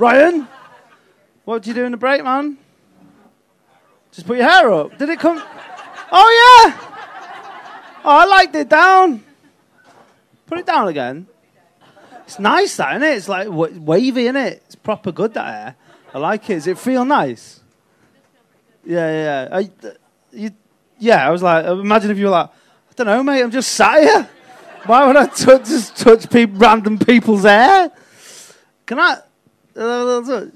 Ryan, what did you do in the break, man? Just put your hair up. Did it come? Oh, yeah. Oh, I liked it down. Put it down again. It's nice, that, isn't it? It's like wavy, isn't it? It's proper good, that hair. I like it. Does it feel nice? Yeah, yeah. I was like, imagine if you were like, I don't know, mate, I'm just sat here. Why would I just touch random people's hair? Can I? Oh,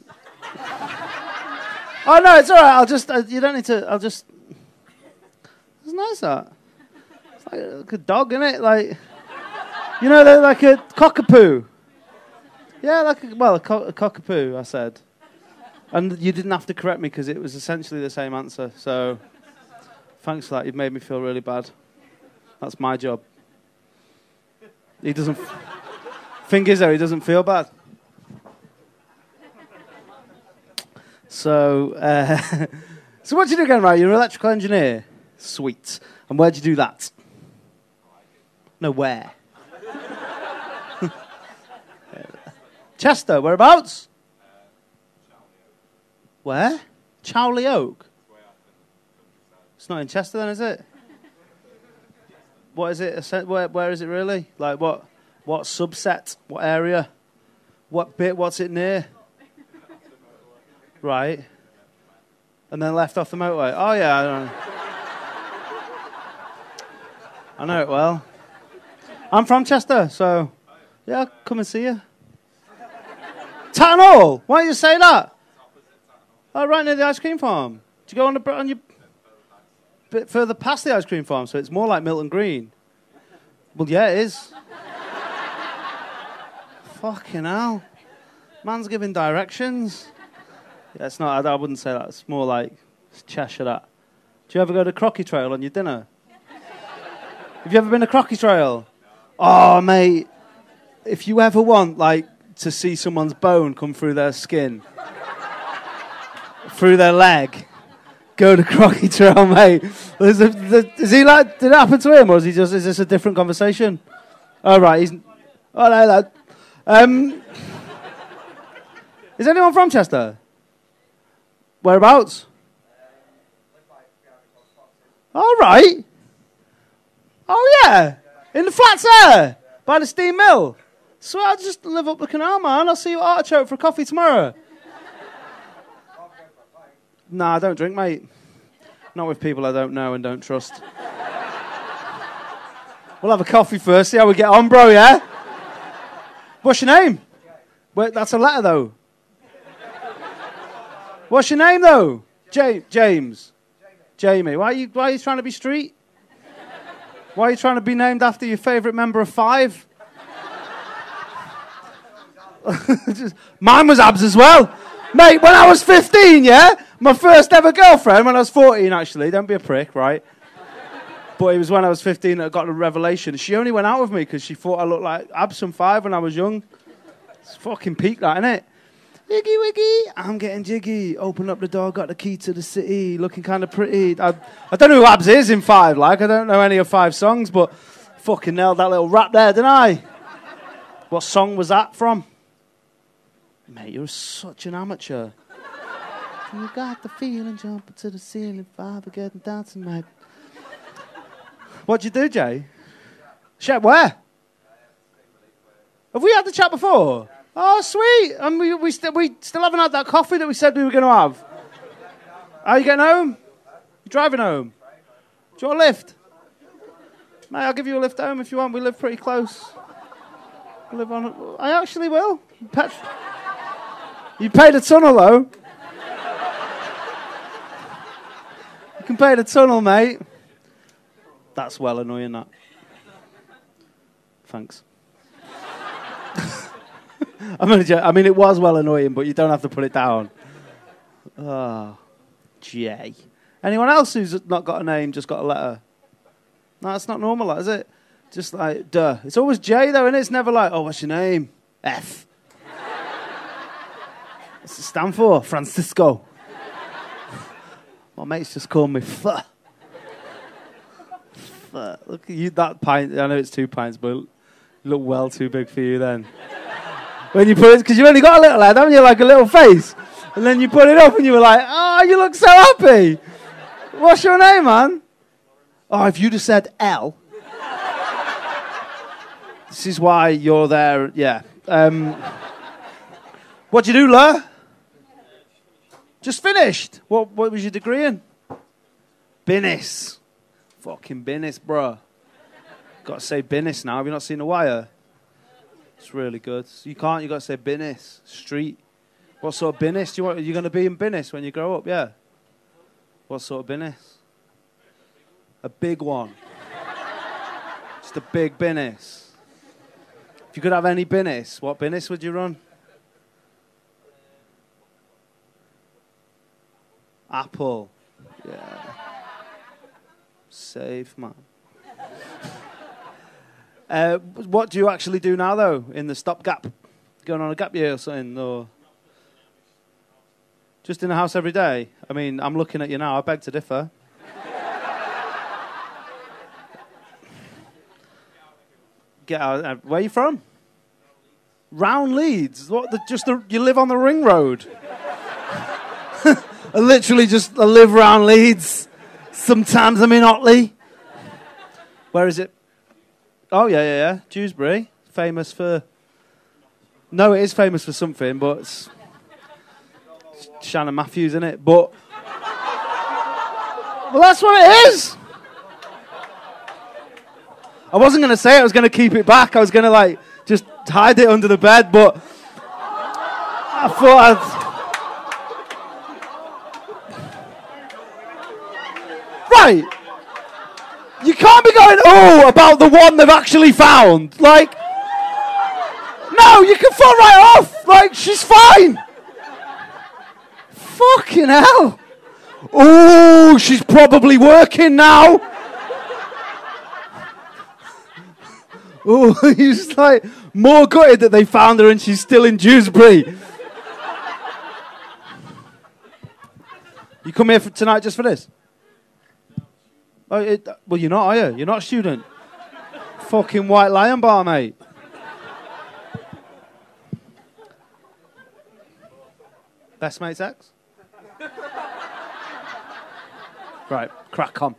no, it's all right. I'll just, you don't need to, I'll just. It's nice, that. It's like a dog, isn't it? Like, you know, they're like a cockapoo. Yeah, like a cockapoo, I said. And you didn't have to correct me because it was essentially the same answer. So thanks for that. You've made me feel really bad. That's my job. He doesn't. Thing is, though, he doesn't feel bad. So, so what do you do again, right? You're an electrical engineer. Sweet. And where'd you do that? No, where? Chester, whereabouts? Where? Chowley Oak? It's not in Chester then, is it? What is it? Where is it really? Like what subset? What area? What bit? What's it near? Right. And then left off the motorway. Oh, yeah. I know it well. I'm from Chester, so yeah, I'll come and see you. Tattenhall! Why don't you say that? Oh, right near the ice cream farm. Do you go on your bit further past the ice cream farm, so it's more like Milton Green? Well, yeah, it is. Fucking hell. Man's giving directions. Yeah, it's not, I wouldn't say that. It's more like Cheshire, that. Do you ever go to Crocky Trail on your dinner? Have you ever been to Crocky Trail? Oh, mate. If you ever want, like, to see someone's bone come through their skin, through their leg, go to Crocky Trail, mate. Is he like, did it happen to him, or is he just, is this a different conversation? Oh, right, he's, oh, no, lad. Is anyone from Chester? Whereabouts? All right. Oh, yeah. In the flats there, by the steam mill. So I'll just live up the canal, man. I'll see you at Artichoke for a coffee tomorrow. Nah, I don't drink, mate. Not with people I don't know and don't trust. We'll have a coffee first, see how we get on, bro, yeah? What's your name? Wait, that's a letter, though. What's your name, though? James. Jamie. Why are you trying to be street? Why are you trying to be named after your favourite member of Five? Mine was Abs as well. Mate, when I was 15, yeah? My first ever girlfriend, when I was 14, actually. Don't be a prick, right? But it was when I was 15 that I got a revelation. She only went out with me because she thought I looked like Abs from Five when I was young. It's fucking peak, that, isn't it? Wiggy, wiggy, I'm getting jiggy. Open up the door, got the key to the city. Looking kind of pretty. I don't know who Abs is in Five, like. I don't know any of Five's songs, but fucking nailed that little rap there, didn't I? What song was that from? Mate, you're such an amateur. You got the feeling, jumping to the ceiling, Five are getting down tonight. What'd you do, Jay? Shep, where? Have we had the chat before? Oh, sweet. And we still haven't had that coffee that we said we were going to have. Are you getting home? You driving home? Do you want a lift? Mate, I'll give you a lift home if you want. We live pretty close. We live on a, I actually will. You paid a tunnel, though. You can pay the tunnel, mate. That's well annoying, that. Thanks. I mean, it was well annoying, but you don't have to put it down. Oh, Jay. Anyone else who's not got a name, just got a letter? No, that's not normal, is it? Just like, duh. It's always Jay, though, and it's never like, oh, what's your name? F. What's it stand for? Francisco. My mate's just called me F. F. Look at you, that pint. I know it's 2 pints, but you look well too big for you then. when you put it, because you only got a little head, haven't you? Like a little face. And then you put it up and you were like, oh, you look so happy. What's your name, man? Oh, if you'd have said L. This is why you're there, yeah. What'd you do, La? Just finished. What was your degree in? Business. Fucking business, bro. Got to say business now. Have you not seen The Wire? It's really good. You can't. You got to say business. Street. What sort of business do you want? Are you going to be in business when you grow up? Yeah. What sort of business? A big one. Just a big business. If you could have any business, what business would you run? Apple. Yeah. Safe, man. What do you actually do now, though, in the stopgap? Going on a gap year or something? Or just in the house every day? I mean, I'm looking at you now. I beg to differ. Get out. Where are you from? Round Leeds. What? You live on the ring road. I literally just live round Leeds. Sometimes I'm in Otley. Where is it? Oh, yeah. Dewsbury. Famous for... No, it is famous for something, but it's... Shannon Matthews, isn't it? But... Well, that's what it is! I wasn't going to say it. I was going to keep it back. I was going to, like, just hide it under the bed, but... I thought I'd... You can't be going, oh, about the one they've actually found. Like, no, you can fall right off. Like, she's fine. Fucking hell. Oh, she's probably working now. Oh, he's like more gutted that they found her and she's still in Dewsbury. You come here for tonight just for this? Oh, well, you're not, are you? You're not a student. Fucking White Lion Bar, mate. Best mate's ex? Right, crack on.